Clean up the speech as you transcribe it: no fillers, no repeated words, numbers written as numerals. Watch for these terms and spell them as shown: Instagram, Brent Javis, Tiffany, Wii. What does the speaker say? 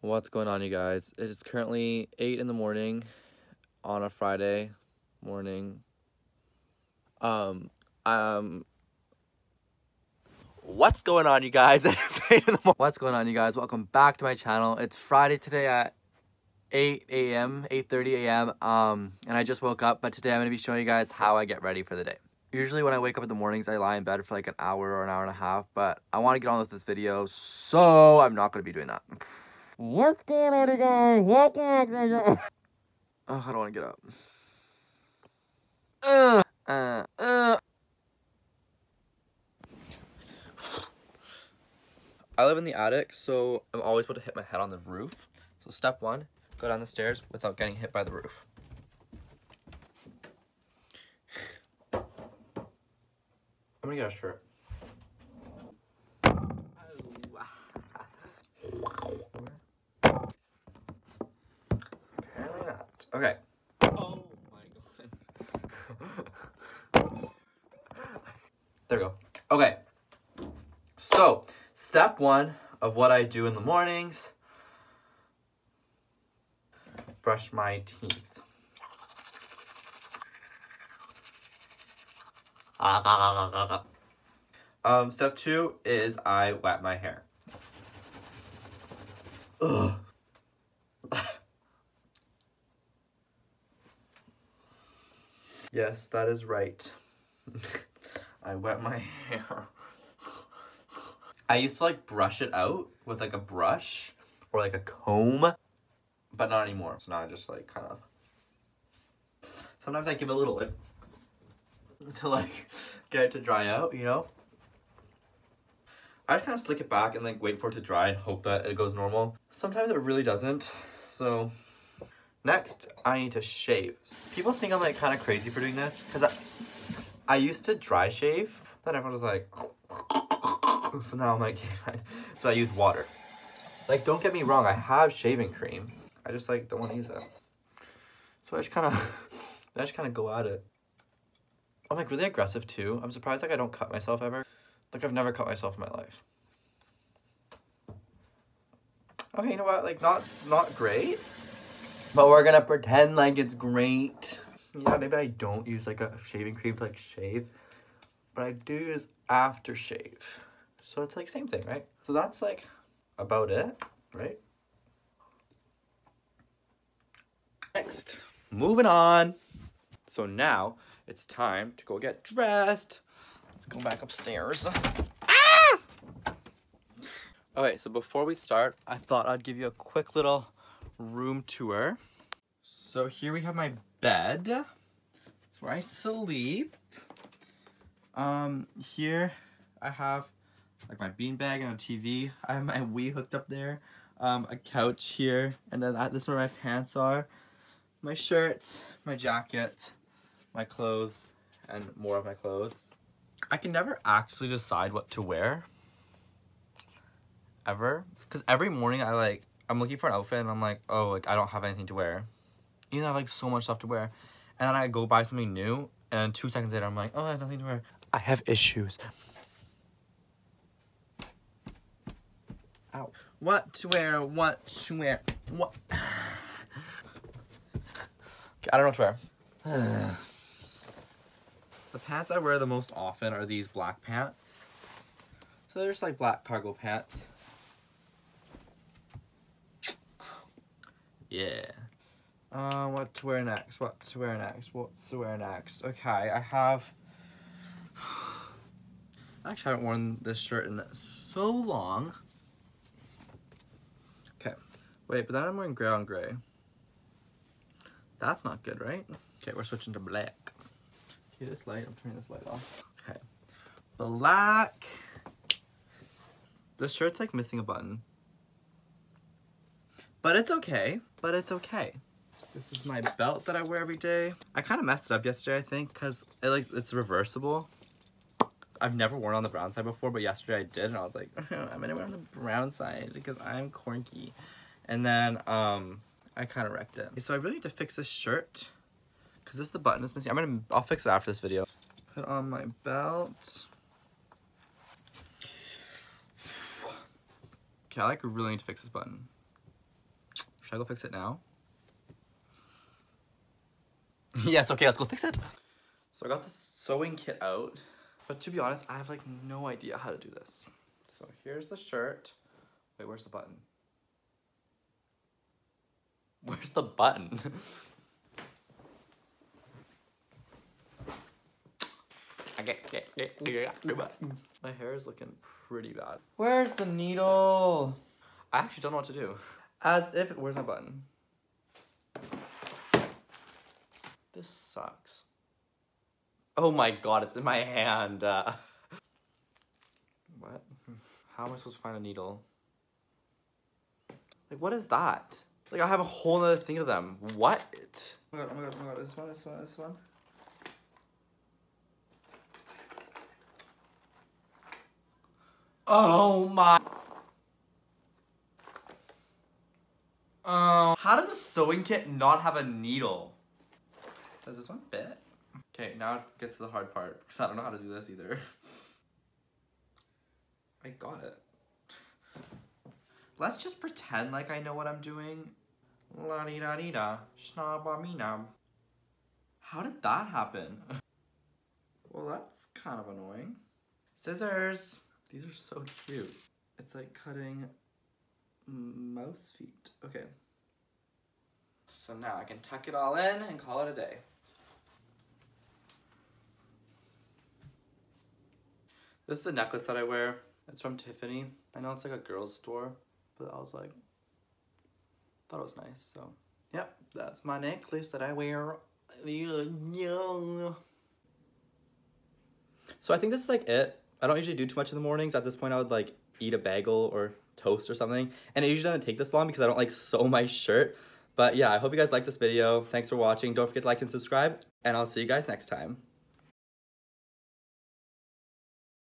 What's going on, you guys? It is currently 8 in the morning on a Friday morning. What's going on, you guys? It's 8 in the morning. What's going on, you guys? Welcome back to my channel. It's Friday today at 8:30 a.m. And I just woke up, but today I'm gonna be showing you guys how I get ready for the day. Usually when I wake up in the mornings, I lie in bed for like an hour or an hour and a half, but I want to get on with this video, so I'm not going to be doing that. What's going on, you guys? What's going on? Oh, I don't want to get up. I live in the attic, so I'm always about to hit my head on the roof. So step one, go down the stairs without getting hit by the roof. I'm gonna get a shirt. Apparently not. Okay. Oh my god. There we go. Okay. So, step one of what I do in the mornings. Brush my teeth. Step two is I wet my hair. Ugh. Yes, that is right. I wet my hair. I used to like brush it out with like a brush or like a comb, but not anymore. So now I just like kind of, sometimes I give a little bit to like get it to dry out, you know. I just kind of slick it back and like wait for it to dry and hope that it goes normal. Sometimes it really doesn't. So next I need to shave. People think I'm like kind of crazy for doing this because I used to dry shave, but everyone was like so now I'm like so I use water. Like, don't get me wrong, I have shaving cream, I just like don't want to use it. So I just kind of go at it. I'm like really aggressive too. I'm surprised like I don't cut myself ever. Like I've never cut myself in my life. Okay, you know what? Like not great, but we're gonna pretend like it's great. Yeah, maybe I don't use like a shaving cream to like shave, but I do use aftershave. So it's like same thing, right? So that's like about it, right? Next, moving on. So now it's time to go get dressed. Let's go back upstairs. Ah! Okay, so before we start, I thought I'd give you a quick little room tour. So here we have my bed. That's where I sleep. Here I have like my beanbag and a TV. I have my Wii hooked up there. A couch here, and then this is where my pants are, my shirts, my jacket, my clothes, and more of my clothes. I can never actually decide what to wear, ever, because every morning I'm looking for an outfit and I'm like, oh, like I don't have anything to wear, even though I have like so much stuff to wear, and then I go buy something new and 2 seconds later I'm like, oh, I have nothing to wear. I have issues. Ow. What to wear, what? Okay, I don't know what to wear. The pants I wear the most often are these black pants. So they're just like black cargo pants. Yeah. What to wear next? Okay, I have... Actually, I haven't worn this shirt in so long. Okay. Wait, but then I'm wearing gray on gray. That's not good, right? Okay, we're switching to black. This light, I'm turning this light off. Okay, black. This shirt's like missing a button, but it's okay. This is my belt that I wear every day. I kind of messed it up yesterday, I think, because it's reversible. I've never worn on the brown side before, but yesterday I did, and I was like, I'm gonna wear on the brown side because I'm corky. And then I kind of wrecked it. So I really need to fix this shirt. Cause this is the button that's missing. I'll fix it after this video. Put on my belt. Okay, I like really need to fix this button. Should I go fix it now? Yes, okay, let's go fix it. So I got this sewing kit out, but to be honest, I have like no idea how to do this. So here's the shirt. Wait, where's the button? Where's the button? My hair is looking pretty bad. Where's the needle? I actually don't know what to do. Where's my button? This sucks. Oh my god, it's in my hand. What? How am I supposed to find a needle? Like, what is that? Like, I have a whole other thing of them. What? Oh my god, this one. Oh my. How does a sewing kit not have a needle? Does this one fit? Okay, now it gets to the hard part because I don't know how to do this either. I got it. Let's just pretend like I know what I'm doing. La dee da dee da, shnabamina. How did that happen? Well, that's kind of annoying. Scissors. These are so cute. It's like cutting mouse feet. Okay. So now I can tuck it all in and call it a day. This is the necklace that I wear. It's from Tiffany. I know it's like a girl's store, but I was like, thought it was nice, so. Yep, that's my necklace that I wear. So I think this is like it. I don't usually do too much in the mornings. At this point, I would like eat a bagel or toast or something. And it usually doesn't take this long because I don't like sew my shirt. But yeah, I hope you guys liked this video. Thanks for watching. Don't forget to like and subscribe, and I'll see you guys next time.